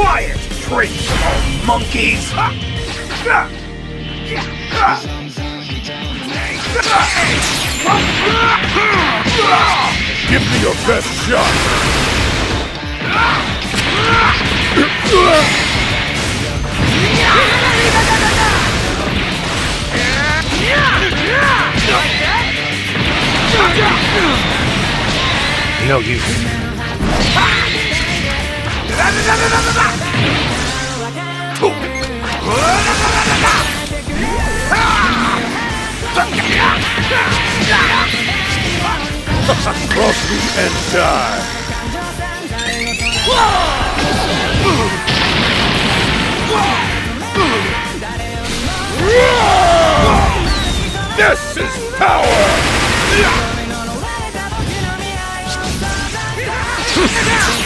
Quiet, trees, monkeys! Give me your best shot! No use. Cross me and die. This is power!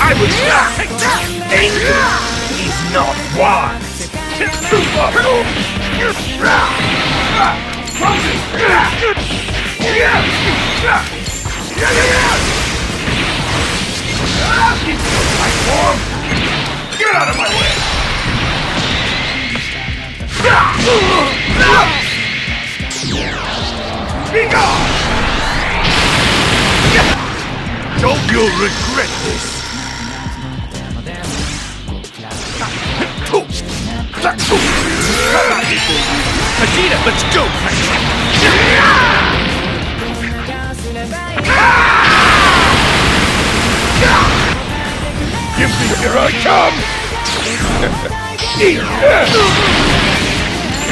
I was not angry. He's not wise. Get out of my way. Be gone. Don't you regret this? Vegeta, let's go! Give me here I come! Here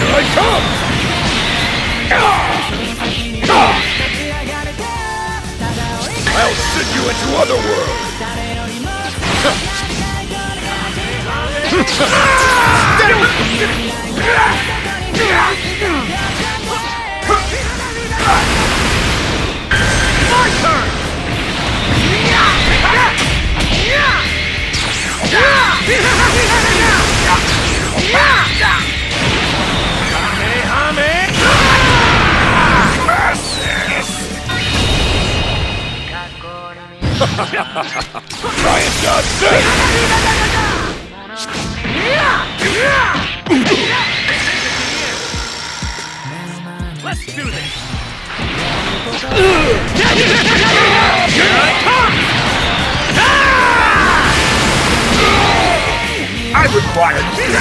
I come! I'll send you into other world! My turn! Try and dodge this! Let's do this! Here I come! I require you!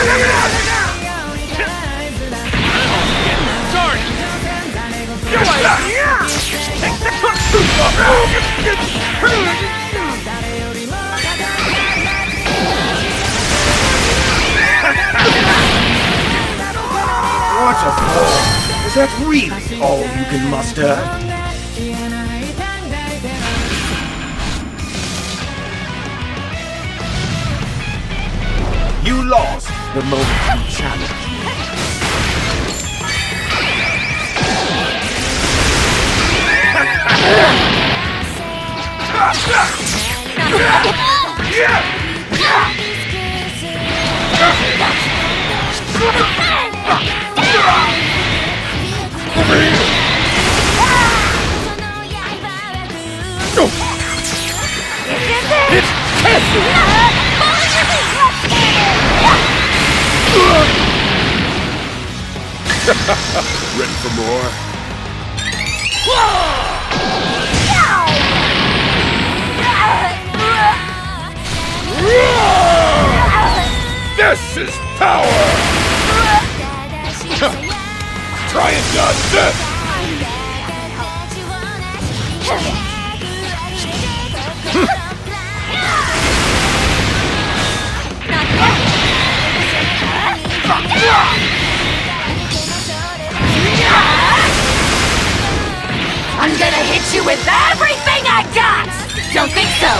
What a fool! Is that really all you can muster? You lost the moment you challenged me. Ready for more? This is power! Try and dodge this! I'm gonna hit you with everything I got! Don't think so!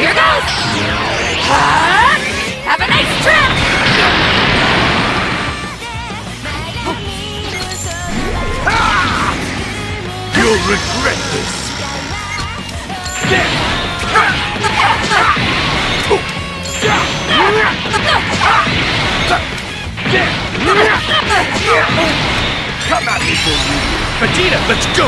Here goes! Have a nice trip! You'll regret this! Come at me for you! Vegeta, let's go!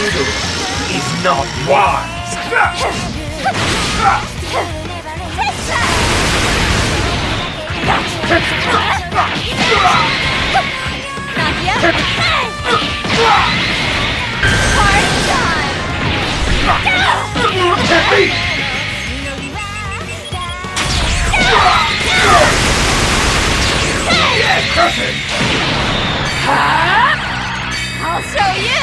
anger is not wise. I'll show you!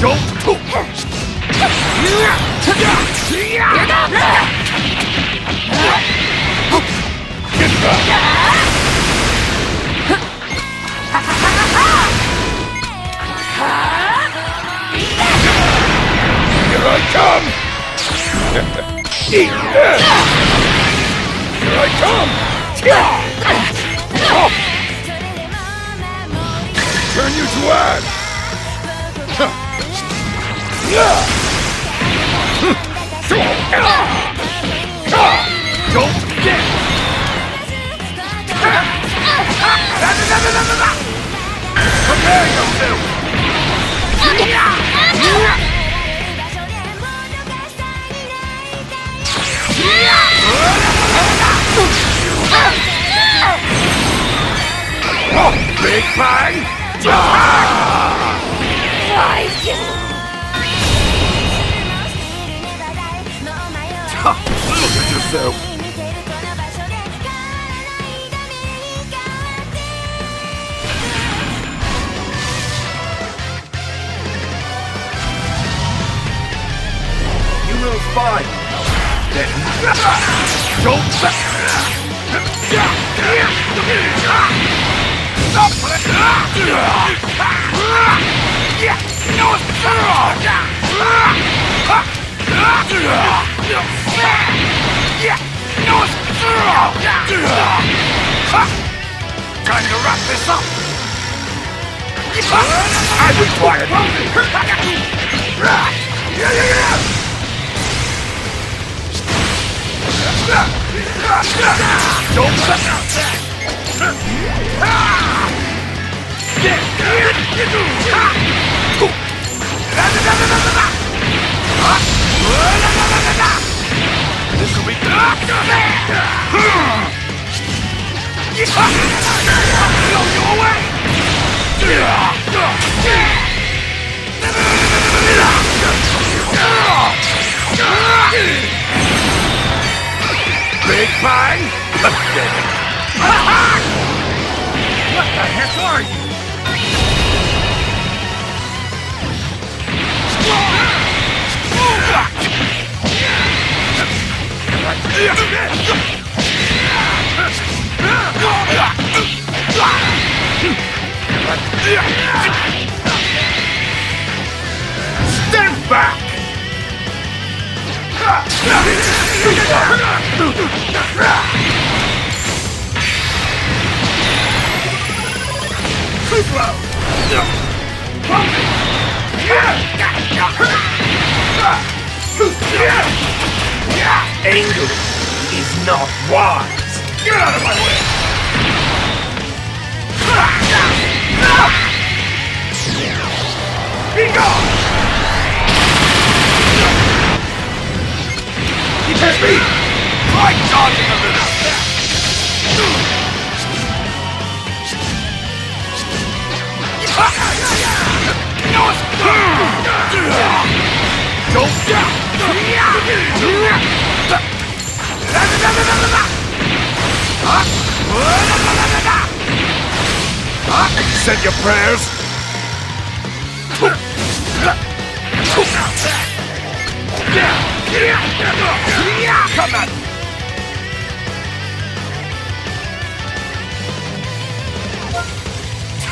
Don't touch! You're not get back! Here I come! Turn you to ash! Don't forget! Prepare yourself! Big pie! Look at yourself! You will find that time to wrap this up! I require this will be good! I'll blow you away! Big bang! What the heck are you? Stand back! Anger is not wise! Get out of my way! Be gone! He can't be! Try dodging a little! Don't down! Said your prayers! Come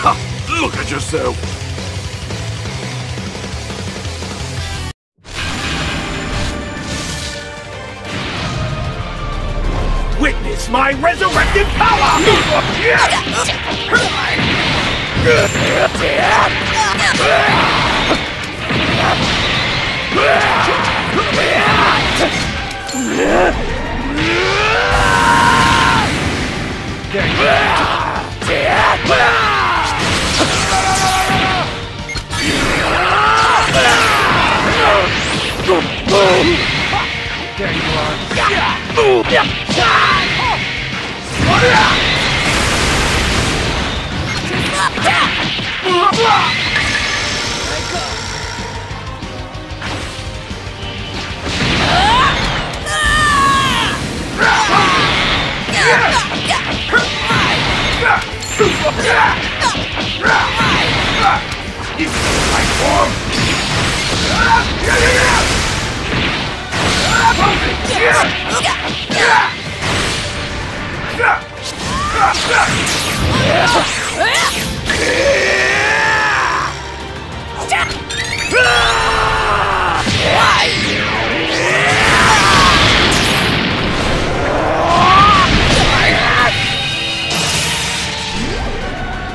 on! Look at yourself! Witness my resurrected power! There you go. There you are. This is my form.